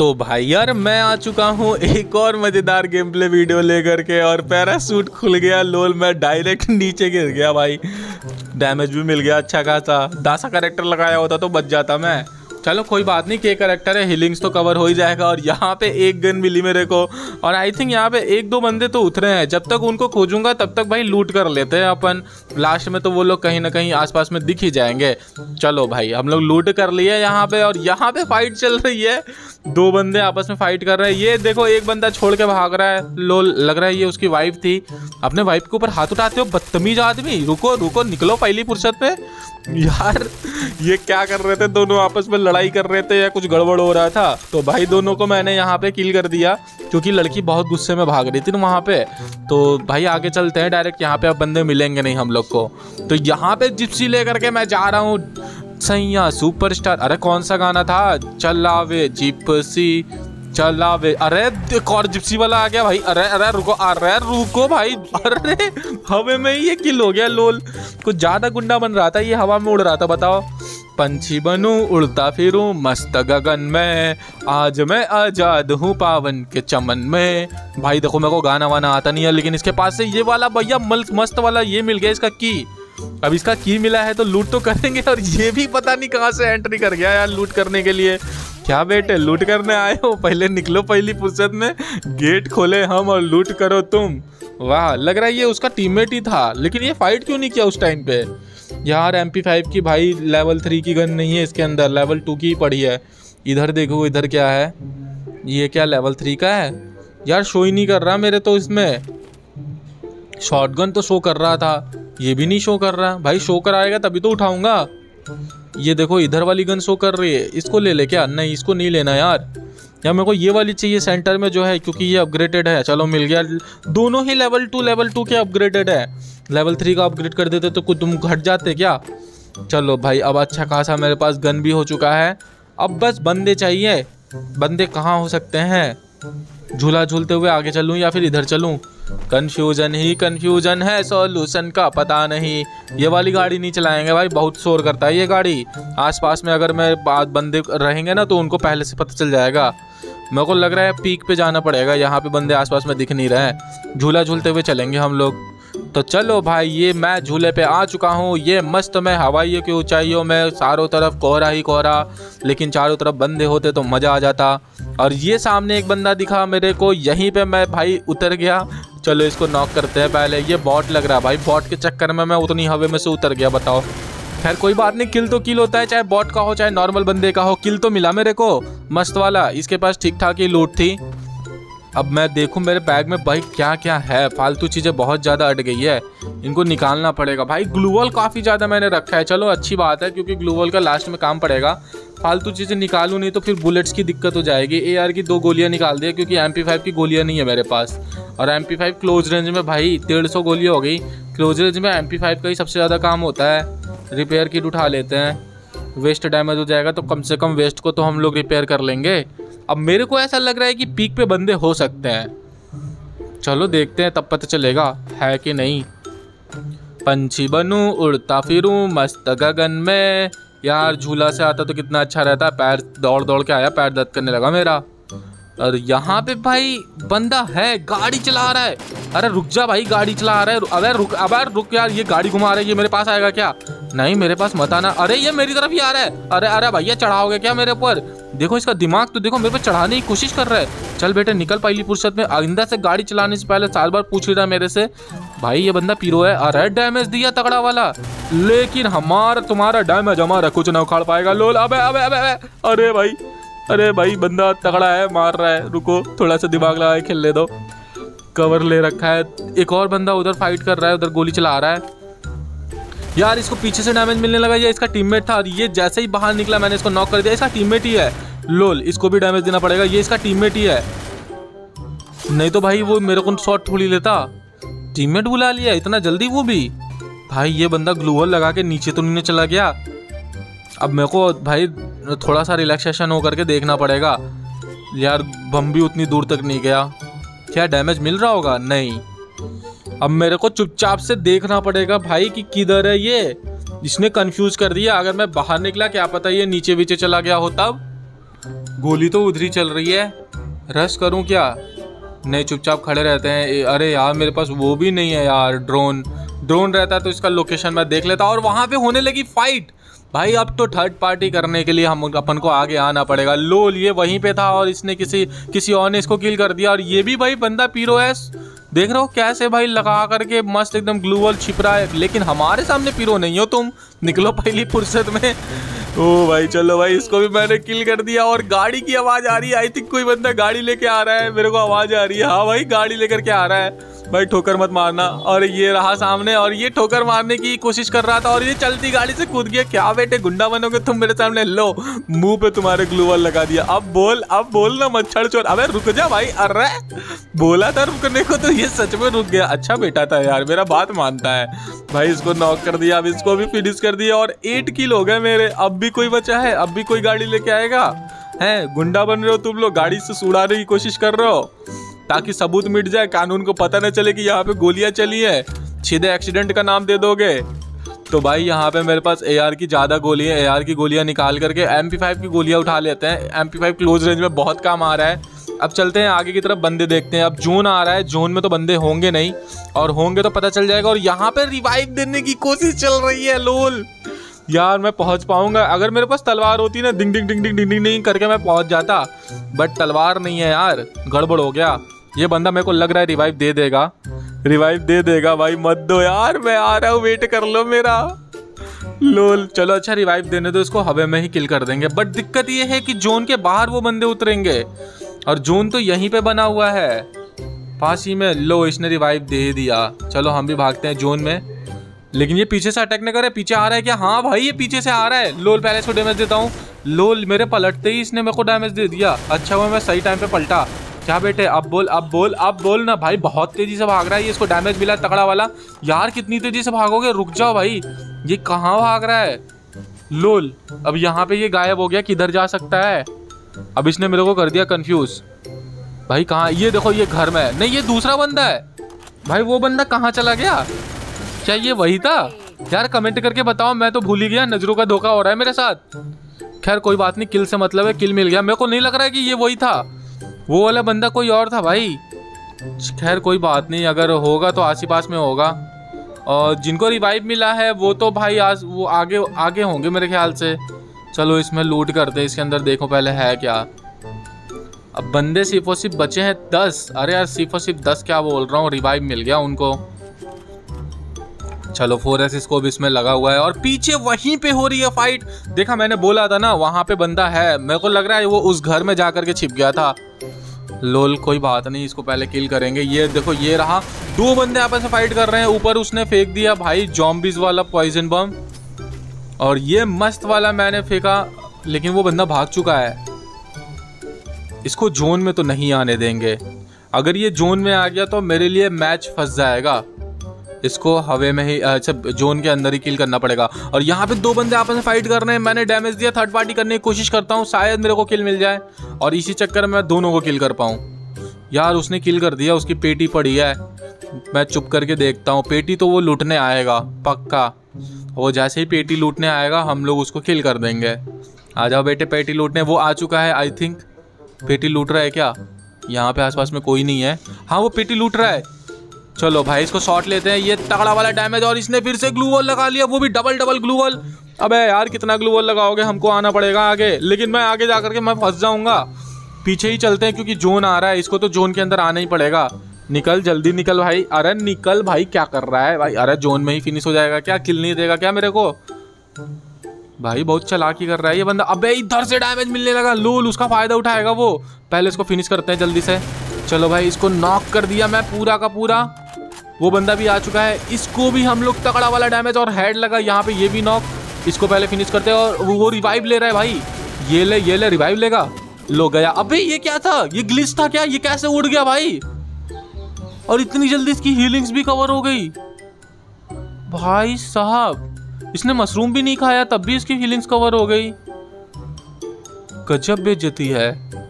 तो भाई यार मैं आ चुका हूँ एक और मज़ेदार गेम प्ले वीडियो लेकर के और पैराशूट खुल गया लोल, मैं डायरेक्ट नीचे गिर गया भाई, डैमेज भी मिल गया अच्छा खासा। 10 कैरेक्टर लगाया होता तो बच जाता मैं। चलो कोई बात नहीं, के कैरेक्टर है, हीलिंग्स तो कवर हो ही जाएगा। और यहाँ पे एक गन मिली मेरे को और आई थिंक यहाँ पे एक दो बंदे तो उतरे हैं, जब तक उनको खोजूंगा तब तक भाई लूट कर लेते हैं अपन। लास्ट में तो वो लोग कहीं ना कहीं आसपास में दिख ही जाएंगे। चलो भाई हम लोग लूट कर लिए यहाँ पे, और यहाँ पे फाइट चल रही है, दो बंदे आपस में फाइट कर रहे हैं। ये देखो एक बंदा छोड़ के भाग रहा है, लोल लग रहा है ये उसकी वाइफ थी। अपने वाइफ के ऊपर हाथ उठाते हो बदतमीज आदमी, रुको रुको निकलो पहली फुर्सत पे। यार ये क्या कर रहे थे, दोनों आपस में लड़ाई कर रहे थे या कुछ गड़बड़ हो रहा था। तो भाई दोनों को मैंने यहाँ पे किल कर दिया क्योंकि लड़की बहुत गुस्से में भाग रही थी ना वहाँ पे। तो भाई आगे चलते हैं डायरेक्ट, यहाँ पे अब बंदे मिलेंगे नहीं हम लोग को। तो यहाँ पे जिप्सी ले करके मैं जा रहा हूँ सैया सुपरस्टार। अरे कौन सा गाना था, चला वे जिप्सी चला वे। अरे एक और जिप्सी वाला आ गया भाई। अरे अरे रुको, अरे रुको भाई, अरे हवा में ये किल हो गया। लोल कुछ ज़्यादा गुंडा बन रहा था ये, हवा में उड़ रहा था। बताओ पंछी बनूं उड़ता फिरूं मस्त गगन में, आज मैं आजाद हूँ पावन के चमन में। भाई देखो मेरे को गाना वाना आता नहीं है, लेकिन इसके पास से ये वाला भैया मस्त वाला ये मिल गया, इसका की। अब इसका की मिला है तो लूट तो करेंगे। और ये भी पता नहीं कहाँ से एंट्री कर गया यार लूट करने के लिए। क्या बेटे लूट करने आए हो, पहले निकलो पहली फुर्सत में, गेट खोले हम और लूट करो तुम। वाह, लग रहा है ये उसका टीममेट ही था, लेकिन ये फाइट क्यों नहीं किया उस टाइम पे। यार MP5 की भाई लेवल 3 की गन नहीं है इसके अंदर, लेवल 2 की पड़ी है। इधर देखो, इधर क्या है, ये क्या लेवल 3 का है यार, शो ही नहीं कर रहा मेरे तो। इसमें शॉटगन तो शो कर रहा था, ये भी नहीं शो कर रहा भाई। शो कराएगा तभी तो उठाऊंगा। ये देखो इधर वाली गन शो कर रही है, इसको ले ले क्या? नहीं इसको नहीं लेना यार, या मेरे को ये वाली चाहिए सेंटर में जो है, क्योंकि ये अपग्रेडेड है। चलो मिल गया, दोनों ही लेवल 2 के अपग्रेडेड है। लेवल 3 का अपग्रेड कर देते तो कुछ तुम घट जाते क्या। चलो भाई अब अच्छा खासा मेरे पास गन भी हो चुका है, अब बस बंदे चाहिए। बंदे कहाँ हो सकते हैं, झूला झूलते हुए आगे चलूँ या फिर इधर चलूँ। कन्फ्यूजन ही कन्फ्यूजन है, सॉल्यूशन का पता नहीं। ये वाली गाड़ी नहीं चलाएंगे भाई, बहुत शोर करता है ये गाड़ी। आसपास में अगर मेरे पास बंदे रहेंगे ना तो उनको पहले से पता चल जाएगा। मेरे को लग रहा है पीक पे जाना पड़ेगा, यहाँ पे बंदे आसपास में दिख नहीं रहे। झूला झूलते हुए चलेंगे हम लोग। तो चलो भाई ये मैं झूले पे आ चुका हूँ, ये मस्त मैं हवाइयों की ऊंचाइयों में। चारों तरफ कोहरा ही कोहरा, लेकिन चारों तरफ बंदे होते तो मज़ा आ जाता। और ये सामने एक बंदा दिखा मेरे को, यहीं पे मैं भाई उतर गया। चलो इसको नॉक करते हैं पहले, ये बॉट लग रहा भाई, बॉट के चक्कर में मैं उतनी हवा में से उतर गया। बताओ, खैर कोई बात नहीं, किल तो किल होता है, चाहे बॉट का हो चाहे नॉर्मल बंदे का हो, किल तो मिला मेरे को मस्त वाला। इसके पास ठीक ठाक ही लूट थी। अब मैं देखूं मेरे बैग में भाई क्या क्या है, फालतू चीज़ें बहुत ज़्यादा अट गई है, इनको निकालना पड़ेगा। भाई ग्लूवॉल काफ़ी ज़्यादा मैंने रखा है, चलो अच्छी बात है क्योंकि ग्लूवॉल का लास्ट में काम पड़ेगा। फालतू चीज़ें निकालूं नहीं तो फिर बुलेट्स की दिक्कत हो जाएगी। AR की 2 गोलियां निकाल दिया क्योंकि MP5 की गोलियां नहीं है मेरे पास। और MP5 क्लोज रेंज में भाई 150 गोलियां हो गई। क्लोज रेंज में MP5 का ही सबसे ज़्यादा काम होता है। रिपेयर किट उठा लेते हैं, वेस्ट डैमेज हो जाएगा तो कम से कम वेस्ट को तो हम लोग रिपेयर कर लेंगे। अब मेरे को ऐसा लग रहा है कि पीक पे बंदे हो सकते हैं, चलो देखते हैं तब पता चलेगा है कि नहीं। पंछी बनूं उड़ता फिरूं मस्त गगन में। यार झूला से आता तो कितना अच्छा रहता। पैर दौड़ दौड़ के आया, पैर दर्द करने लगा मेरा। और यहाँ पे भाई बंदा है, गाड़ी चला रहा है। अरे रुक जा भाई, गाड़ी चला रहा है। अबे रुक यार, ये गाड़ी घुमा रही है, मेरे पास आएगा क्या? नहीं मेरे पास मत आना। अरे ये मेरी तरफ ही आ रहा है। अरे अरे भैया चढ़ाओगे क्या मेरे ऊपर? देखो इसका दिमाग तो देखो, मेरे पे चढ़ाने की कोशिश कर रहा है। चल बेटे निकल पहली फुर्सत में, आइंदा से गाड़ी चलाने से पहले 4 बार पूछ रहा मेरे से। भाई ये बंदा पीरो है। अरे डैमेज दिया तगड़ा वाला, लेकिन हमारा तुम्हारा डैमेज हमारा कुछ ना उखाड़ पाएगा लोल। अबे अरे भाई बंदा तगड़ा है, मार रहा है। रुको थोड़ा सा दिमाग लगा के खेलने दो, कवर ले रखा है। एक और बंदा उधर फाइट कर रहा है, उधर गोली चला रहा है। यार इसको पीछे से डैमेज मिलने लगा, ये इसका टीममेट था। और ये जैसे ही बाहर निकला मैंने इसको नॉक कर दिया, इसका टीममेट ही है। लोल इसको भी डैमेज देना पड़ेगा, ये इसका टीममेट ही है। नहीं तो भाई वो मेरे को शॉट थोड़ी लेता। टीममेट बुला लिया इतना जल्दी वो भी। भाई ये बंदा ग्लूवॉल लगा के नीचे तो नहीं चला गया। अब मेरे को भाई थोड़ा सा रिलैक्सेशन होकर के देखना पड़ेगा। यार बम भी उतनी दूर तक नहीं गया। क्या डैमेज मिल रहा होगा? नहीं, अब मेरे को चुपचाप से देखना पड़ेगा भाई कि किधर है ये। इसने कंफ्यूज कर दिया, अगर मैं बाहर निकला क्या पता ये नीचे चला गया हो तब। गोली तो उधरी चल रही है, रश करूं क्या? नहीं, चुपचाप खड़े रहते हैं। अरे यार मेरे पास वो भी नहीं है यार, ड्रोन रहता है तो इसका लोकेशन मैं देख लेता। और वहाँ पे होने लगी फाइट भाई। अब तो थर्ड पार्टी करने के लिए हम अपन को आगे आना पड़ेगा। लोल ये वहीं पे था और इसने किसी और ने इसको किल कर दिया। और ये भी भाई बंदा पीरो है, देख रहे हो कैसे भाई लगा करके मस्त एकदम ग्लू वॉल छिप रहा है। लेकिन हमारे सामने पीरो नहीं हो तुम, निकलो पहली फुर्सत में। ओ भाई चलो भाई, इसको भी मैंने किल कर दिया। और गाड़ी की आवाज़ आ रही है, आई थिंक कोई बंदा गाड़ी लेके आ रहा है, मेरे को आवाज़ आ रही है। हाँ भाई गाड़ी लेकर के आ रहा है। भाई ठोकर मत मारना। और ये रहा सामने, और ये ठोकर मारने की कोशिश कर रहा था और ये चलती गाड़ी से कूद गया। क्या बेटे गुंडा बनोगे तुम मेरे सामने? लो मुँह पे तुम्हारे ग्लू वॉल लगा दिया। अब बोल ना मच्छर चोर। अबे रुक जा भाई, अरे बोला था रुकने को तो ये सच में रुक गया। अच्छा बेटा था यार, मेरा बात मानता है। भाई इसको नॉक कर दिया, अब इसको भी फिनिश कर दिया। और 8 किल हो गए मेरे। अब भी कोई बचा है? अब भी कोई गाड़ी लेके आएगा? हैं गुंडा बन रहे हो तुम लोग, गाड़ी से उड़ाने की कोशिश कर रहे हो ताकि सबूत मिट जाए, कानून को पता न चले कि यहाँ पे गोलियाँ चली है। सीधे एक्सीडेंट का नाम दे दोगे। तो भाई यहाँ पे मेरे पास AR की ज़्यादा गोलियाँ, AR की गोलियाँ निकाल करके MP5 की गोलियाँ उठा लेते हैं। MP5 क्लोज रेंज में बहुत काम आ रहा है। अब चलते हैं आगे की तरफ, बंदे देखते हैं। अब जोन आ रहा है, जोन में तो बंदे होंगे नहीं, और होंगे तो पता चल जाएगा। और यहाँ पे रिवाइव देने की कोशिश चल रही है। लोल यार मैं पहुँच पाऊँगा? अगर मेरे पास तलवार होती ना, डिंग डिंग डिंग डिंग डिंग डिंग करके मैं पहुँच जाता, बट तलवार नहीं है यार। गड़बड़ हो गया। ये बंदा मेरे को लग रहा है रिवाइव दे देगा, रिवाइव दे देगा। भाई मत दो यार, मैं आ रहा हूँ, वेट कर लो मेरा। लोल चलो अच्छा रिवाइव देने दो इसको, हवे में ही किल कर देंगे। बट दिक्कत ये है कि जोन के बाहर वो बंदे उतरेंगे और जोन तो यहीं पे बना हुआ है पास ही में। लो इसने रिवाइव दे दिया। चलो हम भी भागते हैं जोन में। लेकिन ये पीछे से अटैक न करे। पीछे आ रहा है क्या? हाँ भाई ये पीछे से आ रहा है। लोल पहले इसको डैमेज देता हूँ। लोल मेरे पलटते ही इसने मेरे को डैमेज दे दिया। अच्छा हुआ मैं सही टाइम पे पलटा। क्या बेटे अब बोल ना भाई, बहुत तेजी से भाग रहा है ये, इसको डैमेज मिला तगड़ा वाला। यार कितनी तेजी से भागोगे, रुक जाओ भाई। ये कहाँ भाग रहा है? लोल अब यहाँ पे ये गायब हो गया, किधर जा सकता है? अब इसने मेरे को कर दिया कंफ्यूज। भाई कहाँ? ये देखो ये घर में है। नहीं ये दूसरा बंदा है। भाई वो बंदा कहाँ चला गया? क्या ये वही था यार? कमेंट करके बताओ, मैं तो भूल ही गया। नजरों का धोखा हो रहा है मेरे साथ। खैर कोई बात नहीं, किल से मतलब है, किल मिल गया। मेरे को नहीं लग रहा है कि ये वही था, वो वाला बंदा कोई और था भाई। खैर कोई बात नहीं, अगर होगा तो आस पास में होगा। और जिनको रिवाइव मिला है वो तो भाई आज वो आगे होंगे मेरे ख्याल से। चलो इसमें लूट करते हैं, इसके अंदर देखो पहले है क्या। अब बंदे सिर्फ और सिर्फ बचे हैं 10। अरे यार सिर्फ और सिर्फ 10 क्या बोल रहा हूँ, रिवाइव मिल गया उनको। चलो 4S स्कोप इसमें लगा हुआ है और पीछे वहीं पे हो रही है फाइट। देखा मैंने बोला था ना, वहाँ पे बंदा है। मेरे को लग रहा है वो उस घर में जा करके छिप गया था। लोल कोई बात नहीं, इसको पहले किल करेंगे। ये देखो ये रहा, दो बंदे आपस में फाइट कर रहे हैं। ऊपर उसने फेंक दिया भाई जॉम्बीज वाला पॉइजन बम, और ये मस्त वाला मैंने फेंका। लेकिन वो बंदा भाग चुका है, इसको जोन में तो नहीं आने देंगे। अगर ये जोन में आ गया तो मेरे लिए मैच फंस जाएगा। इसको हवे में ही, अच्छा जोन के अंदर ही किल करना पड़ेगा। और यहाँ पे दो बंदे आपस में फाइट कर रहे हैं। मैंने डैमेज दिया, थर्ड पार्टी करने की कोशिश करता हूँ, शायद मेरे को किल मिल जाए और इसी चक्कर में मैं दोनों को किल कर पाऊँ। यार उसने किल कर दिया, उसकी पेटी पड़ी है। मैं चुप करके देखता हूँ, पेटी तो वो लूटने आएगा पक्का। वो जैसे ही पेटी लूटने आएगा हम लोग उसको किल कर देंगे। आ जाओ बेटे पेटी लूटने। वो आ चुका है आई थिंक। पेटी लूट रहा है क्या? यहाँ पे आसपास में कोई नहीं है। हाँ वो पेटी लूट रहा है। चलो भाई इसको शॉट लेते हैं, ये तगड़ा वाला डैमेज। और इसने फिर से ग्लू वॉल लगा लिया, वो भी डबल ग्लू वॉल। अबे यार कितना ग्लू वॉल लगाओगे, हमको आना पड़ेगा आगे। लेकिन मैं आगे जा करके मैं फंस जाऊँगा। पीछे ही चलते हैं क्योंकि जोन आ रहा है, इसको तो जोन के अंदर आना ही पड़ेगा। निकल जल्दी निकल भाई, अरे निकल भाई, क्या कर रहा है भाई? अरे जोन में ही फिनिश हो जाएगा क्या? किल नहीं देगा क्या मेरे को? भाई बहुत चालाकी कर रहा है ये बंदा। अबे इधर से डैमेज मिलने लगा। लोल उसका फ़ायदा उठाएगा वो। पहले इसको फिनिश करते हैं जल्दी से। चलो भाई इसको नॉक कर दिया मैं पूरा का पूरा। वो बंदा भी आ चुका है, इसको भी हम लोग तगड़ा वाला डैमेज। और हेड लगा यहाँ पे, ये भी नॉक। इसको पहले फिनिश करते हैं। और वो रिवाइव ले रहा है भाई। ये ले रिवाइव लेगा। लो गया। अबे ये क्या था? ये ग्लिच था क्या? ये कैसे उड़ गया भाई? और इतनी जल्दी इसकी हीलिंग्स भी कवर हो गई। भाई साहब इसने मशरूम भी नहीं खाया तब भी इसकी हीलिंग्स कवर हो गई। गजब बेइज्जती है।